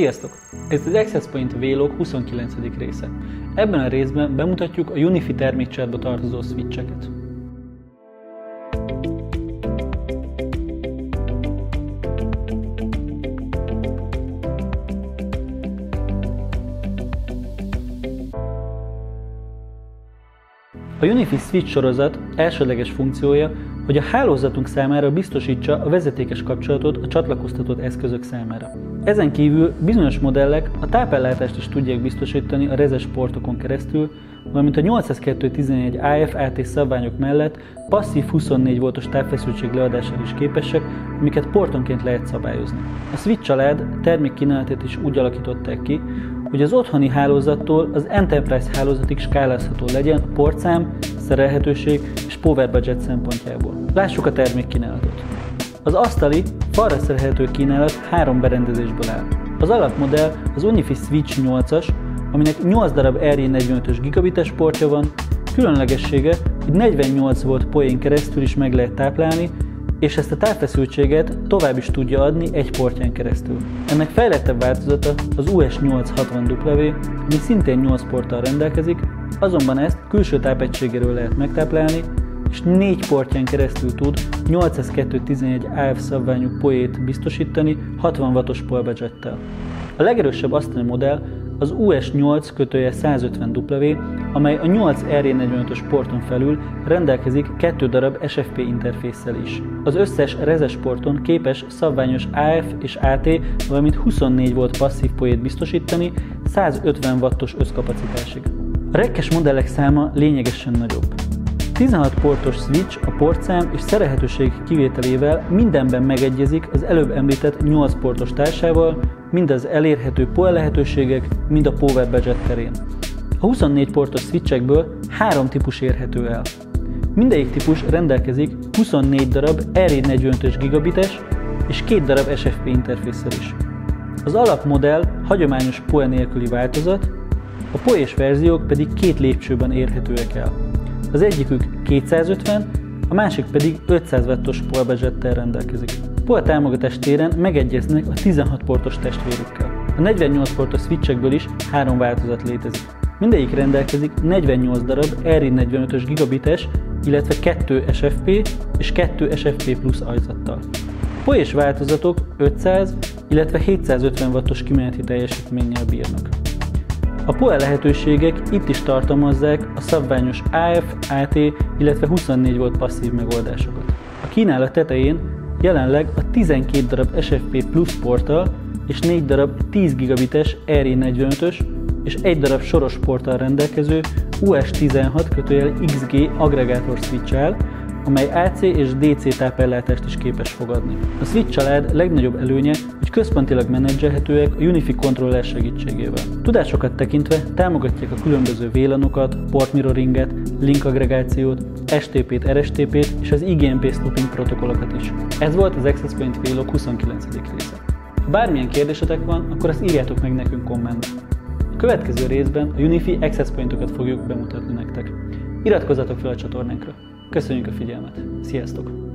Sziasztok! Ez az Access Point VLOG 29. része. Ebben a részben bemutatjuk a UniFi termékcsaládba tartozó switcheket. A UniFi Switch sorozat elsődleges funkciója, hogy a hálózatunk számára biztosítsa a vezetékes kapcsolatot a csatlakoztatott eszközök számára. Ezen kívül bizonyos modellek a tápellátást is tudják biztosítani a rezes portokon keresztül, valamint a 802.11 AF/AT szabványok mellett passzív 24 voltos tápfeszültség leadására is képesek, amiket portonként lehet szabályozni. A Switch család termékkínálatát is úgy alakították ki, hogy az otthoni hálózattól az Enterprise hálózatig skálázható legyen portszám, szerelhetőség és power budget szempontjából. Lássuk a termékkínálatot. Az asztali, falra szerelhető kínálat 3 berendezésből áll. Az alapmodell az UniFi Switch 8-as, aminek 8 darab RJ45-ös gigabites portja van, különlegessége, hogy 48 volt PoE-n keresztül is meg lehet táplálni, és ezt a távfeszültséget tovább is tudja adni egy portján keresztül. Ennek fejlettebb változata az US860W, ami szintén 8 porttal rendelkezik, azonban ezt külső tápegységéről lehet megtáplálni, és 4 portján keresztül tud 802.11 AF szabványú PoE-t biztosítani 60 wattos power budgettel. A legerősebb asztali modell az US8-150W, amely a 8 RJ45-ös porton felül rendelkezik 2 darab SFP interfésszel is. Az összes rezes porton képes szabványos AF és AT, valamint 24 volt passzív PoE-t biztosítani 150 wattos összkapacitásig. A rekkes modellek száma lényegesen nagyobb. 16 portos switch a portszám és szerelhetőség kivételével mindenben megegyezik az előbb említett 8 portos társával, mind az elérhető PoE lehetőségek, mind a power budget terén. A 24 portos switchekből 3 típus érhető el. Mindegyik típus rendelkezik 24 darab RJ45-ös gigabites és 2 darab SFP interfésszel is. Az alapmodell hagyományos PoE nélküli változat, a PoE-s verziók pedig 2 lépcsőben érhetőek el. Az egyikük 250, a másik pedig 500 wattos power budgettel rendelkezik. PoE támogatás téren megegyeznek a 16 portos testvérükkel. A 48 portos switchekből is 3 változat létezik. Mindegyik rendelkezik 48 darab RJ45-ös gigabites, illetve 2 SFP és 2 SFP plusz aljzattal. PoE-s változatok 500, illetve 750 wattos kimeneti teljesítménnyel bírnak. A PoE lehetőségek itt is tartalmazzák a szabványos AF, AT, illetve 24 volt passzív megoldásokat. A kínálat tetején jelenleg a 12 darab SFP plusz porttal és 4 darab 10 gigabites RJ45-ös és 1 darab soros porttal rendelkező US16-XG aggregátor switch áll, amely AC és DC tápellátást is képes fogadni. A Switch család legnagyobb előnye, hogy központilag menedzselhetőek a UniFi controller segítségével. Tudásokat tekintve támogatják a különböző VLAN-okat, port mirroringet, link aggregációt, STP-t, RSTP-t és az IGMP snooping protokollokat is. Ez volt az Access Point VLOG 29. része. Ha bármilyen kérdésetek van, akkor azt írjátok meg nekünk kommentben. A következő részben a UniFi Access Point-okat fogjuk bemutatni nektek. Iratkozzatok fel a csatornánkra! Köszönjük a figyelmet! Sziasztok!